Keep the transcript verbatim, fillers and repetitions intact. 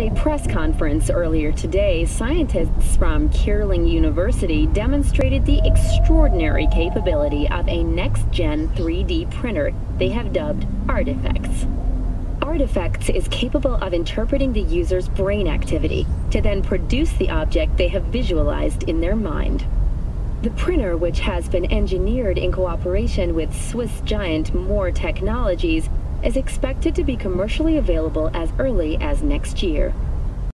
At a press conference earlier today, scientists from Karolinska University demonstrated the extraordinary capability of a next-gen three D printer they have dubbed Artifacts. Artifacts is capable of interpreting the user's brain activity to then produce the object they have visualized in their mind. The printer, which has been engineered in cooperation with Swiss giant Moore Technologies, is expected to be commercially available as early as next year.